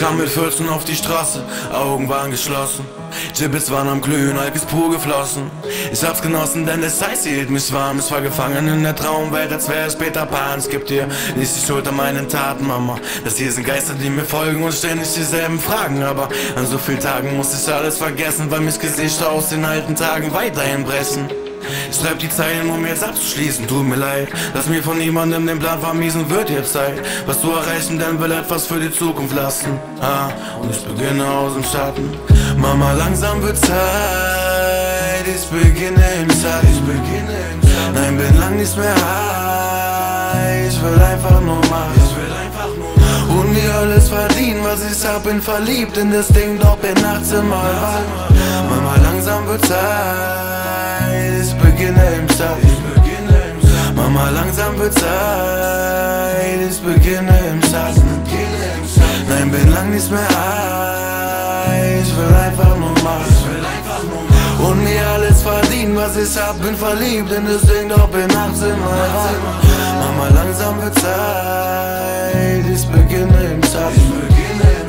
kam mit 14 auf die Straße, Augen waren geschlossen. Gibbets waren am Glühen, Alk ist pur geflossen. Ich hab's genossen, denn es heißt, sie hielt mich warm. Ich war gefangen in der Traumwelt, als wäre es Peter Pan. Es gibt dir nicht die Schuld an meinen Taten, Mama. Das hier sind Geister, die mir folgen und ständig dieselben Fragen. Aber an so vielen Tagen muss ich alles vergessen, weil mich Gesichter aus den alten Tagen weiterhin brechen. Ich schreib die Zeilen, um jetzt abzuschließen, tut mir leid, dass mir von niemandem den Plan vermiesen wird, jetzt Zeit, was zu erreichen, denn will etwas für die Zukunft lassen. Und ich beginne aus dem Schatten. Mama, langsam wird Zeit, ich beginne im Schatten. Nein, bin lang nicht mehr high, ich will einfach nur machen. Und mir alles verdienen, was ich hab, bin verliebt in das Ding, doch bin 18 Mal alt. Mama, langsam wird Zeit, ich beginne im Schatten. Mama, langsam wird Zeit, ich beginne im Schatten. Nein, bin lang nicht mehr alt, ich will einfach nur machen. Und mir alles verdienen, was ich hab, bin verliebt in das Ding, doch bin 18 Mal alt. Mama, langsam wird Zeit, ich beginne im Schatten.